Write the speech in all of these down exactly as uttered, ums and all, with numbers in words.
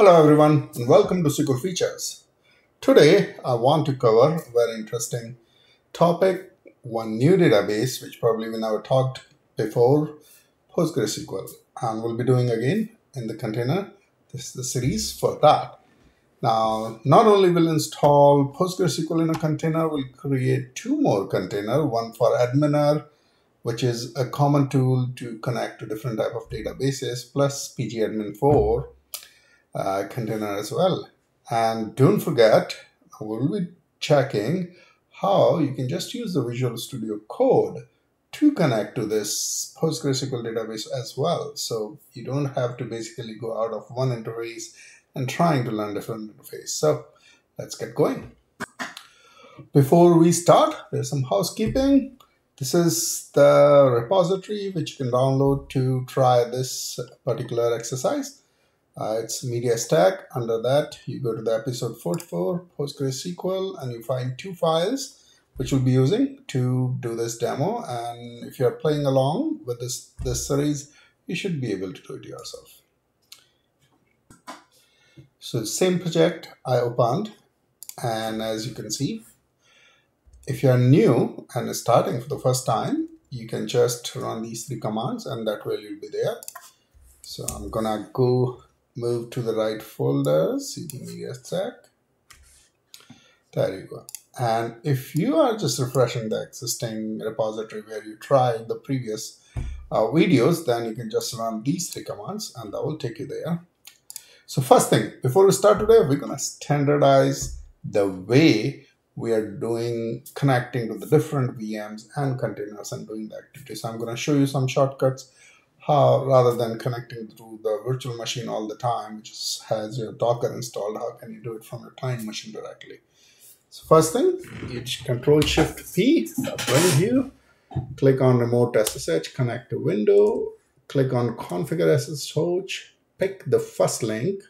Hello everyone and welcome to S Q L Features. Today I want to cover a very interesting topic, one new database which probably we never talked before, PostgreSQL, and we'll be doing again in the container. This is the series for that. Now not only will install PostgreSQL in a container, we'll create two more containers, one for Adminer, which is a common tool to connect to different type of databases, plus pgAdmin four uh, container as well. And don't forget, we'll be checking how you can just use the Visual Studio Code to connect to this PostgreSQL database as well. So you don't have to basically go out of one interface and trying to learn different interface. So let's get going. Before we start, there's some housekeeping. This is the repository which you can download to try this particular exercise. Uh, it's media stack. Under that, you go to the episode forty-four, PostgreSQL, and you find two files which we'll be using to do this demo. And if you're playing along with this, this series, you should be able to do it yourself. So same project I opened, and as you can see, if you're new and starting for the first time, you can just run these three commands and that way you'll be there. So I'm gonna go move to the right folder, C D media stack. There you go. And if you are just refreshing the existing repository where you tried the previous uh, videos, then you can just run these three commands and that will take you there. So first thing, before we start today, we're gonna standardize the way we are doing connecting to the different V Ms and containers and doing the activity. So I'm going to show you some shortcuts how, rather than connecting to the virtual machine all the time, which has your Docker installed, how can you do it from your client machine directly? So first thing, you control shift P, bring view, click on remote S S H, connect to window, click on configure S S H, pick the first link,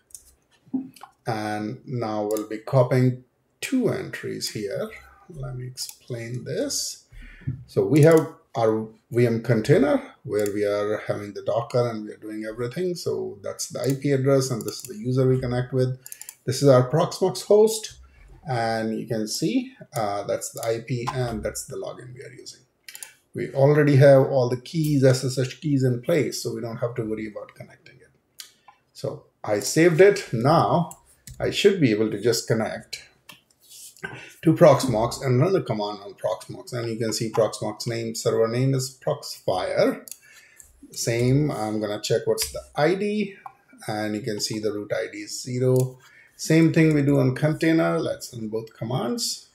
and now we'll be copying two entries here. Let me explain this. So we have our V M container where we are having the Docker and we are doing everything. So that's the I P address and this is the user we connect with. This is our Proxmox host. And you can see uh, that's the I P and that's the login we are using. We already have all the keys, S S H keys in place. So we don't have to worry about connecting it. So I saved it. Now I should be able to just connect to Proxmox and run the command on Proxmox, and you can see Proxmox name, server name is Proxfire. Same, I'm gonna check what's the I D, and you can see the root I D is zero. Same thing we do on container. Let's run both commands,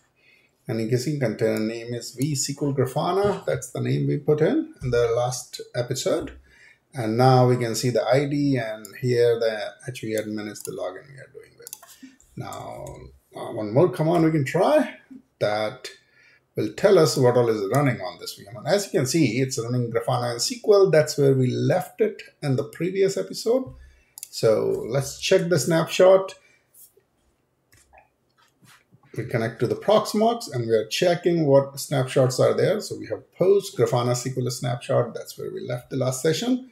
and you can see container name is vsql-grafana. That's the name we put in in the last episode, and now we can see the I D, and here the hvadmin is the login we are doing with now. Uh, one more command we can try that will tell us what all is running on this V M. And as you can see, it's running Grafana and S Q L. That's where we left it in the previous episode. So let's check the snapshot. We connect to the Proxmox and we are checking what snapshots are there. So we have post, Grafana, S Q L snapshot. That's where we left the last session.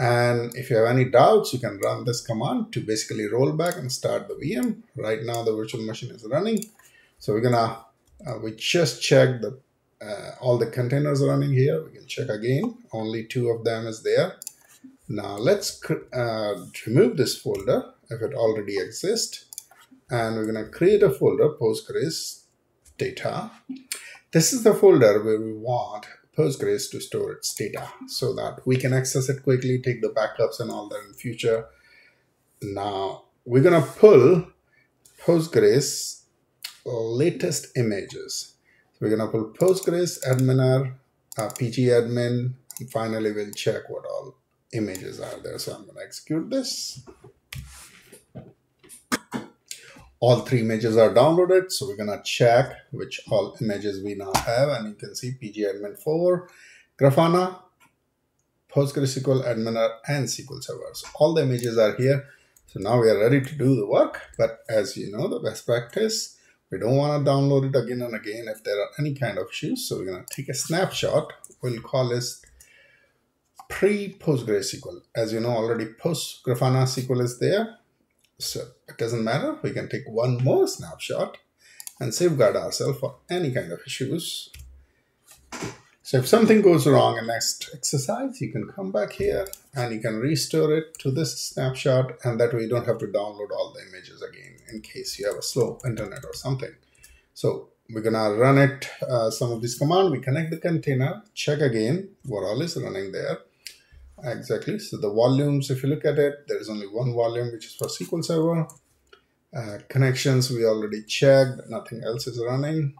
And if you have any doubts, you can run this command to basically roll back and start the V M. Right now, the virtual machine is running. So we're gonna, uh, we just checked the, uh, all the containers running here. We can check again, only two of them is there. Now let's uh, remove this folder if it already exists. And we're gonna create a folder, Postgres data. This is the folder where we want Postgres to store its data so that we can access it quickly, take the backups and all that in future. Now we're gonna pull Postgres latest images. So we're gonna pull Postgres Adminer, uh, pgAdmin, and finally we'll check what all images are there. So I'm gonna execute this. All three images are downloaded, so we're gonna check which all images we now have, and you can see pgAdmin four, Grafana, PostgreSQL, Adminer, and S Q L servers. All the images are here, so now we are ready to do the work. But as you know, the best practice, we don't want to download it again and again if there are any kind of issues. So we're gonna take a snapshot. We'll call this pre-PostgreSQL. As you know already, post Grafana S Q L is there. So it doesn't matter. We can take one more snapshot and safeguard ourselves for any kind of issues. So if something goes wrong in next exercise, you can come back here and you can restore it to this snapshot, and that way you don't have to download all the images again in case you have a slow internet or something. So we're gonna run it, uh, some of these commands. We connect the container, check again what all is running there. Exactly, so the volumes, if you look at it, there is only one volume, which is for S Q L Server. Uh, connections, we already checked, nothing else is running.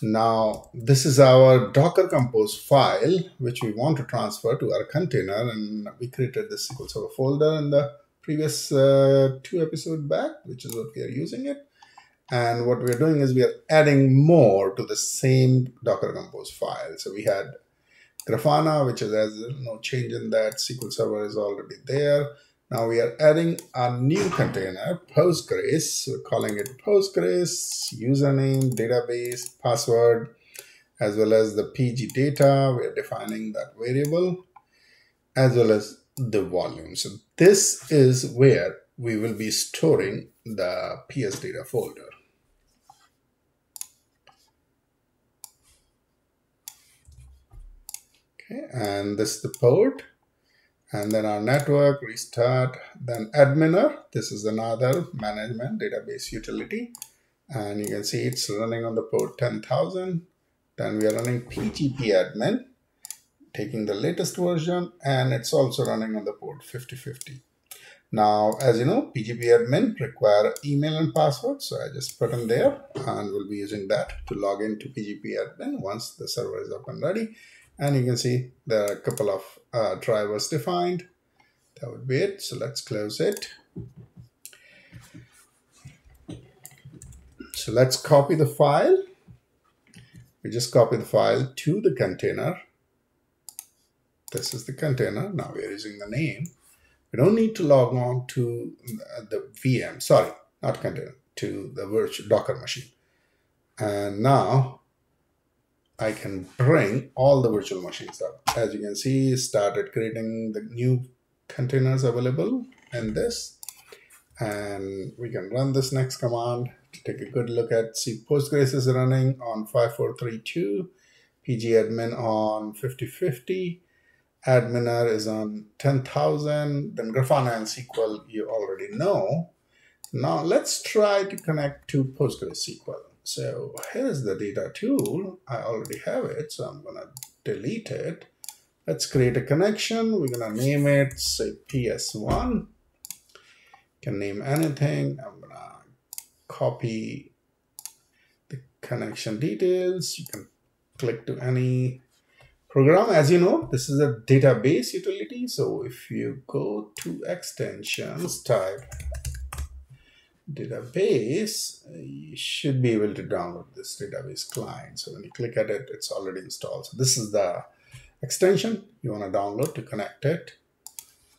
Now, this is our Docker Compose file, which we want to transfer to our container, and we created the S Q L Server folder in the previous uh, two episodes back, which is what we are using it. And what we're doing is we are adding more to the same Docker Compose file. So we had Grafana, which is, as no change in that, S Q L Server is already there. Now we are adding a new container, Postgres. We're calling it Postgres, username, database, password, as well as the P G data. We're defining that variable, as well as the volume. So this is where we will be storing the P S data folder. Okay, and this is the port. And then our network, restart, then Adminer. This is another management database utility. And you can see it's running on the port ten thousand. Then we are running pgAdmin, taking the latest version, and it's also running on the port fifty fifty. Now, as you know, pgAdmin require email and password. So I just put them there, and we'll be using that to log into pgAdmin once the server is up and ready. And you can see there are a couple of uh, drivers defined. That would be it. So let's close it. So let's copy the file. We just copy the file to the container. This is the container. Now we are using the name. We don't need to log on to the V M. Sorry, not container, to the virtual Docker machine. And now I can bring all the virtual machines up. As you can see, started creating the new containers available in this. And we can run this next command to take a good look at. See, Postgres is running on five four three two, pgAdmin on fifty fifty, Adminer is on ten thousand, then Grafana and S Q L you already know. Now let's try to connect to PostgreSQL. So here's the data tool. I already have it, so I'm gonna delete it. Let's create a connection. We're gonna name it, say P S one. Can name anything. I'm gonna copy the connection details. You can click to any program. As you know, this is a database utility. So if you go to extensions, type database, you should be able to download this database client. So when you click at it, it's already installed. So this is the extension you want to download to connect it.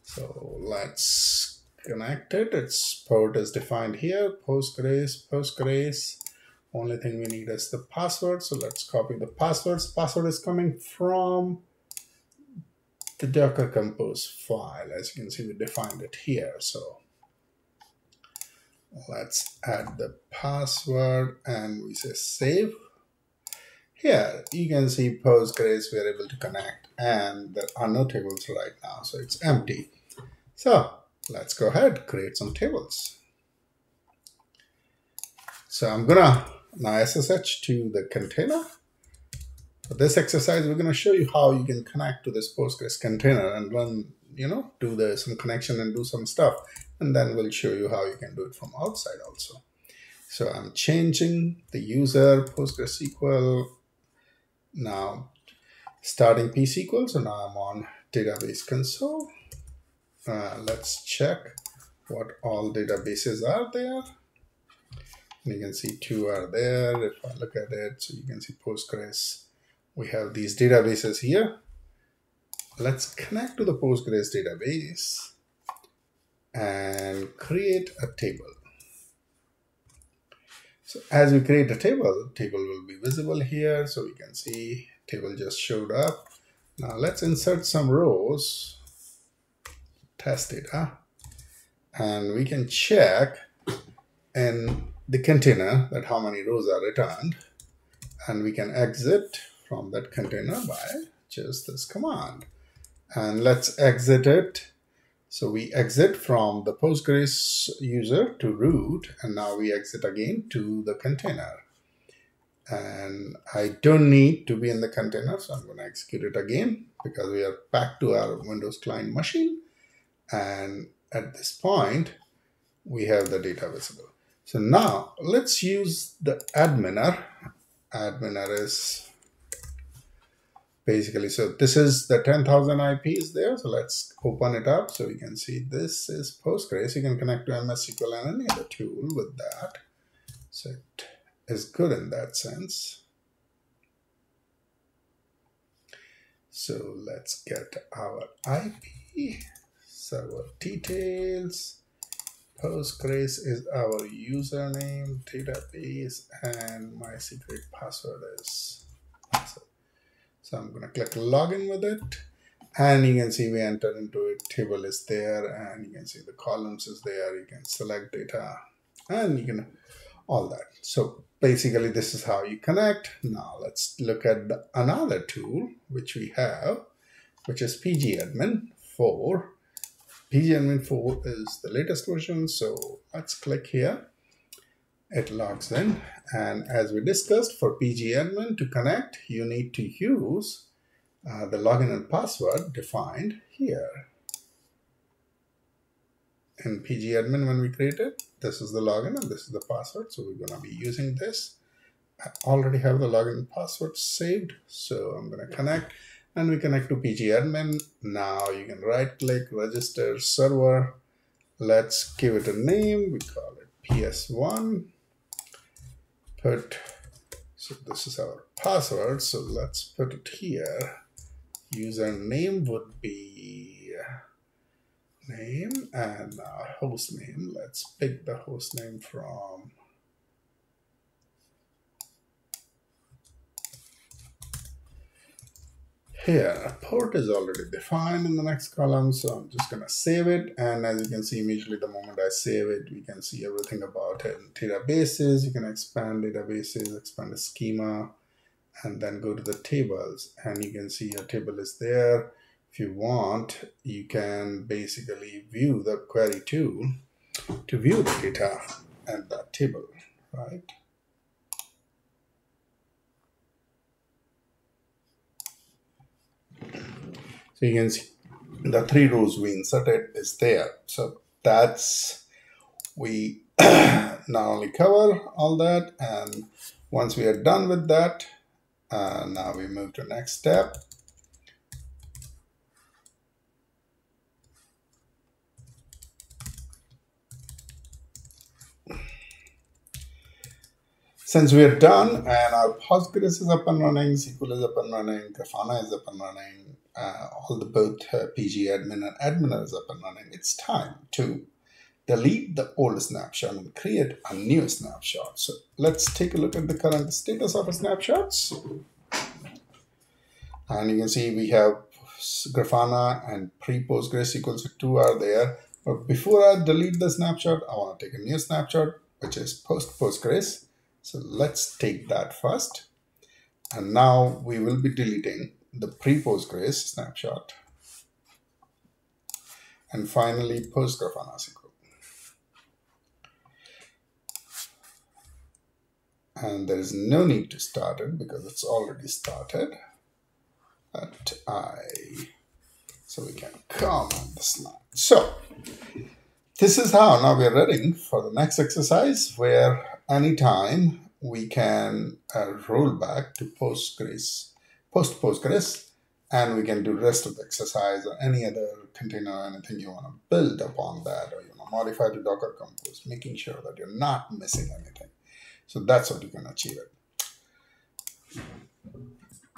So let's connect it. Its port is defined here, Postgres, Postgres. Only thing we need is the password. So let's copy the passwords. Password is coming from the Docker Compose file. As you can see, we defined it here. So let's add the password and we say save. Here you can see Postgres, we are able to connect, and there are no tables right now, so it's empty. So let's go ahead, create some tables. So I'm gonna now S S H to the container. For this exercise, we're gonna show you how you can connect to this Postgres container and run, you know, do the, some connection and do some stuff. And then we'll show you how you can do it from outside also. So I'm changing the user PostgreSQL, now starting P S Q L. So now I'm on database console. Uh, let's check what all databases are there. And you can see two are there. If I look at it, so you can see Postgres. We have these databases here. Let's connect to the Postgres database and create a table. So as we create a table, table will be visible here. So we can see table just showed up. Now let's insert some rows, test data, and we can check in the container that how many rows are returned, and we can exit from that container by just this command. And let's exit it. So we exit from the Postgres user to root, and now we exit again to the container. And I don't need to be in the container, so I'm going to execute it again because we are back to our Windows client machine. And at this point, we have the data visible. So now let's use the Adminer. Adminer is basically, so this is the ten thousand I Ps there. So let's open it up so we can see this is Postgres. You can connect to M S S Q L and any other tool with that. So it is good in that sense. So let's get our I P, server details. Postgres is our username, database, and my secret password is. So I'm going to click login with it. And you can see we enter into it, table is there, and you can see the columns is there. You can select data and you can all that. So basically this is how you connect. Now let's look at the, another tool which we have, which is pgAdmin four. pgAdmin four is the latest version. So let's click here. It logs in. And as we discussed, for pgAdmin to connect, you need to use uh, the login and password defined here. In pgAdmin, when we create it, this is the login and this is the password. So we're going to be using this. I already have the login and password saved. So I'm going to connect, and we connect to pgAdmin. Now you can right click, register server. Let's give it a name. We call it P S one. Put, so this is our password. So let's put it here. Username would be name, and our host name, let's pick the host name from here. Port is already defined in the next column, so I'm just going to save it. And as you can see, immediately the moment I save it, we can see everything about it. Databases, you can expand databases, expand the schema, and then go to the tables, and you can see your table is there. If you want, you can basically view the query tool to view the data and the table, right? So you can see the three rows we inserted is there. So that's, we not only cover all that, and once we are done with that, uh, now we move to next step. Since we are done and our Postgres is up and running, S Q L is up and running, Grafana is up and running, uh, all the both uh, pgAdmin and Adminer is up and running, it's time to delete the old snapshot and create a new snapshot. So let's take a look at the current status of our snapshots. And you can see we have Grafana and pre-PostgreSQL, so two are there. But before I delete the snapshot, I want to take a new snapshot, which is post-Postgres. So let's take that first. And now we will be deleting the pre-Postgres snapshot. And finally, post-Grafana S Q L. And there is no need to start it because it's already started. But I, so we can comment the slide. So this is how now we are ready for the next exercise, where anytime we can uh, roll back to Postgres, post Postgres, and we can do rest of the exercise or any other container or anything you want to build upon that, or you want to modify to Docker Compose, making sure that you're not missing anything. So that's what you can achieve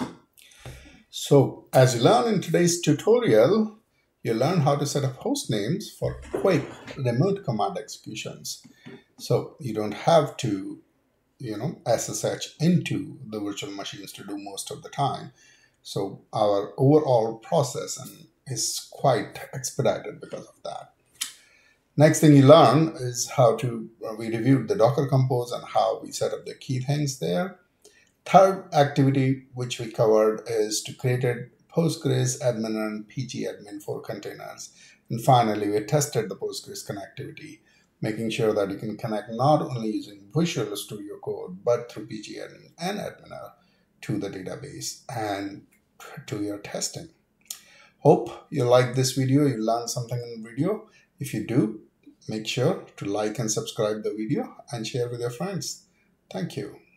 it. So as you learn in today's tutorial, you learn how to set up host names for quick remote command executions. So you don't have to, you know, S S H into the virtual machines to do most of the time. So our overall process is quite expedited because of that. Next thing you learn is how to, uh, we reviewed the Docker compose and how we set up the key things there. Third activity which we covered is to create Postgres, Adminer, and pgAdmin four containers. And finally, we tested the Postgres connectivity, making sure that you can connect not only using Visual Studio Code, but through pgAdmin and Adminer to the database and to your testing. Hope you like this video, you learned something in the video. If you do, make sure to like and subscribe the video and share with your friends. Thank you.